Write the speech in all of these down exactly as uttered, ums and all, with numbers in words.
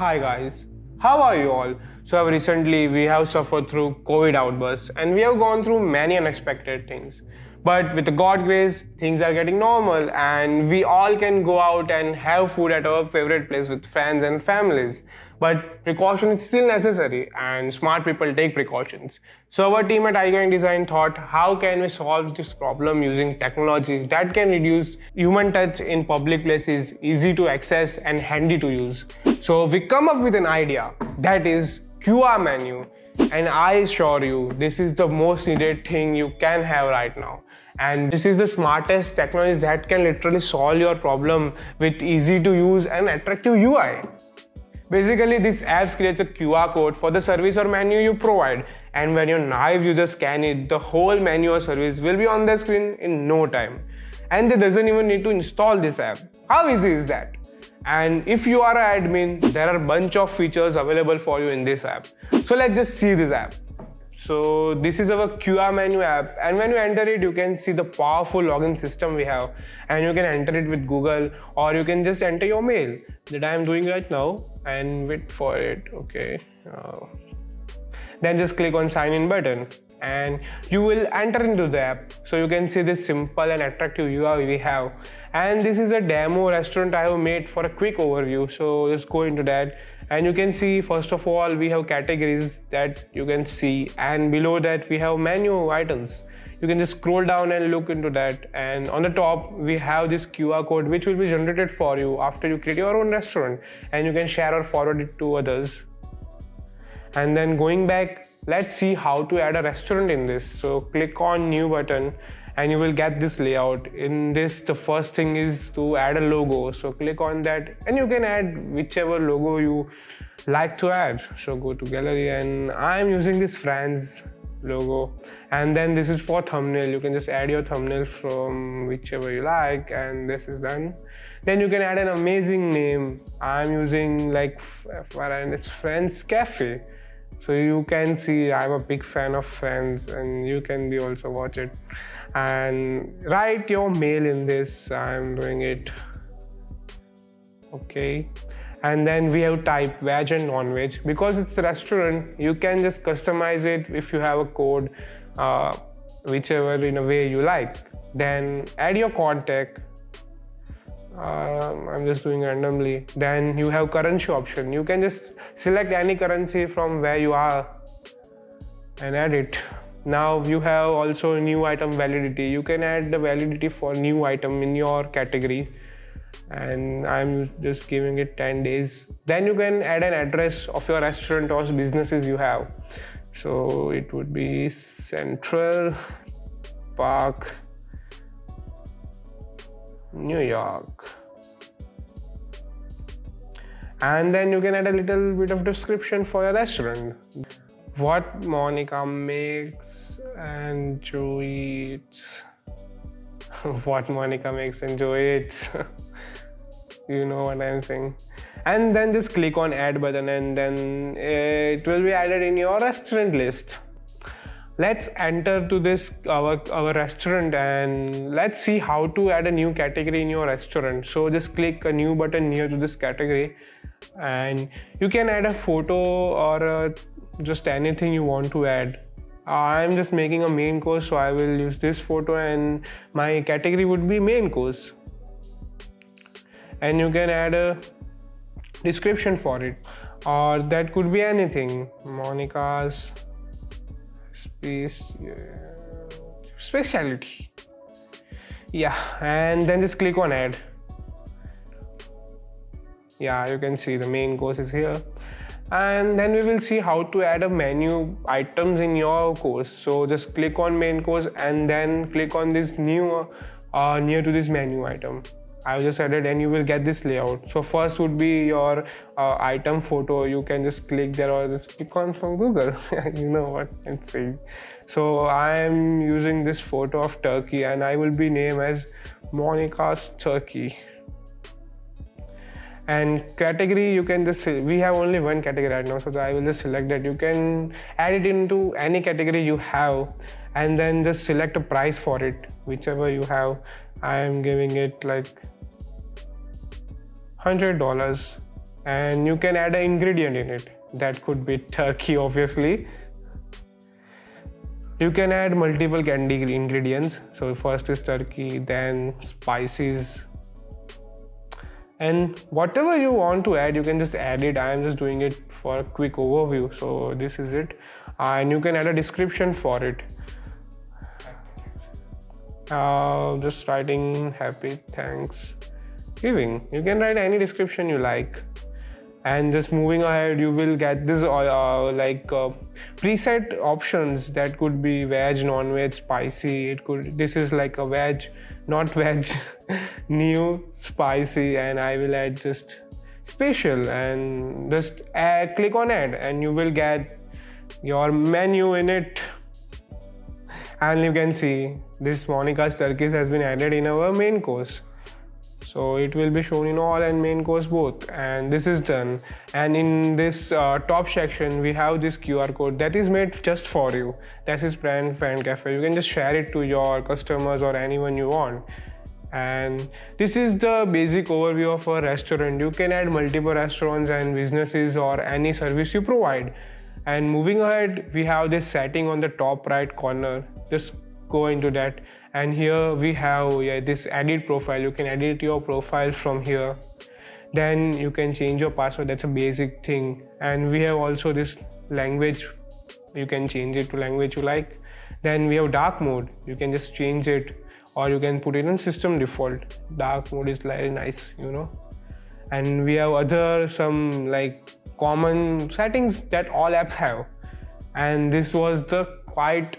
Hi guys, how are you all? So recently we have suffered through COVID outbursts and we have gone through many unexpected things. But with God's grace, things are getting normal and we all can go out and have food at our favorite place with friends and families. But precaution is still necessary and smart people take precautions. So our team at Icon Design thought, how can we solve this problem using technology that can reduce human touch in public places, easy to access and handy to use. So we come up with an idea, that is Q R menu. And I assure you, this is the most needed thing you can have right now. And this is the smartest technology that can literally solve your problem with easy to use and attractive U I. Basically, this app creates a Q R code for the service or menu you provide. And when your naive users scan it, the whole menu or service will be on their screen in no time. And they doesn't even need to install this app. How easy is that? And if you are an admin, there are a bunch of features available for you in this app. So let's just see this app. So this is our Q R menu app, and when you enter it, you can see the powerful login system we have, and you can enter it with Google or you can just enter your mail that I am doing right now, and wait for it. Okay. Uh, then just click on sign in button and you will enter into the app. So you can see this simple and attractive U I we have. And this is a demo restaurant I have made for a quick overview, so let's go into that. And you can see, first of all, we have categories that you can see, and below that we have menu items. You can just scroll down and look into that, and on the top we have this Q R code which will be generated for you after you create your own restaurant, and you can share or forward it to others. And then going back, let's see how to add a restaurant in this. So click on new button and you will get this layout. In this, the first thing is to add a logo. So click on that and you can add whichever logo you like to add. So go to gallery and I'm using this Friends logo. And then this is for thumbnail. You can just add your thumbnail from whichever you like, and this is done. Then you can add an amazing name. I'm using like it's Friends Cafe. So you can see I'm a big fan of Friends, and you can be also watch it. And write your mail in this. I'm doing it. Okay. And then we have type veg and non-veg. Because it's a restaurant, you can just customize it if you have a code, uh, whichever in a way you like. Then add your contact. Uh, I'm just doing randomly. Then you have currency option. You can just select any currency from where you are and add it. Now you have also new item validity. You can add the validity for new item in your category, and I'm just giving it ten days. Then you can add an address of your restaurant or businesses you have. So it would be Central Park, New York. And then you can add a little bit of description for your restaurant. What Monica makes and Joey eats. What Monica makes and Joey eats. You know what I'm saying. And then just click on add button, and then it will be added in your restaurant list. Let's enter to this our, our restaurant and let's see how to add a new category in your restaurant. So just click a new button near to this category, and you can add a photo or a, just anything you want to add. I'm just making a main course, so I will use this photo and my category would be main course. And you can add a description for it, or that could be anything. Monica's Space, yeah, speciality, yeah. And then just click on add. Yeah, you can see the main course is here, and then we will see how to add a menu items in your course. So just click on main course and then click on this new uh, near to this menu item. I've just added, and you will get this layout. So first would be your uh, item photo. You can just click there or just click on from Google. You know what I'm saying. So I am using this photo of turkey, and I will be named as Monica's Turkey. And category, you can just, we have only one category right now, so I will just select that. You can add it into any category you have, and then just select a price for it, whichever you have. I am giving it like one hundred dollars and you can add an ingredient in it. That could be turkey, obviously. You can add multiple candy ingredients. So first is turkey, then spices, and whatever you want to add, you can just add it. I am just doing it for a quick overview. So this is it, and you can add a description for it. Uh, just writing happy Thanksgiving. You can write any description you like. And just moving ahead, you will get this uh, like uh, preset options that could be veg, non-veg, spicy. It could, this is like a veg, not veg, new, spicy, and I will add just special, and just add, click on add, and you will get your menu in it. And you can see this Monica's turkeys has been added in our main course. So it will be shown in all and main course both, and this is done. And in this uh, top section, we have this Q R code that is made just for you. That is brand Friends Cafe. You can just share it to your customers or anyone you want. And this is the basic overview of a restaurant. You can add multiple restaurants and businesses or any service you provide. And moving ahead, we have this setting on the top right corner. Just go into that, and here we have yeah, this edit profile. You can edit your profile from here. Then you can change your password. That's a basic thing. And we have also this language. You can change it to language you like. Then we have dark mode. You can just change it, or you can put it in system default. Dark mode is very nice, you know. And we have other some like common settings that all apps have. And this was the quite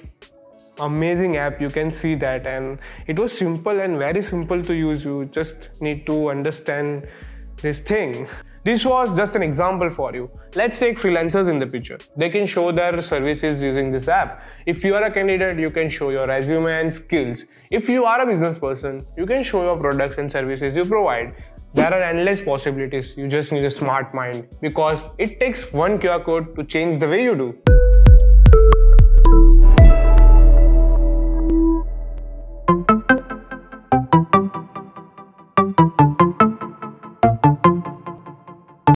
amazing app, you can see that, and it was simple and very simple to use. You just need to understand this thing. This was just an example for you. Let's take freelancers in the picture. They can show their services using this app. If you are a candidate, you can show your resume and skills. If you are a business person, you can show your products and services you provide. There are endless possibilities. You just need a smart mind, because it takes one Q R code to change the way you do.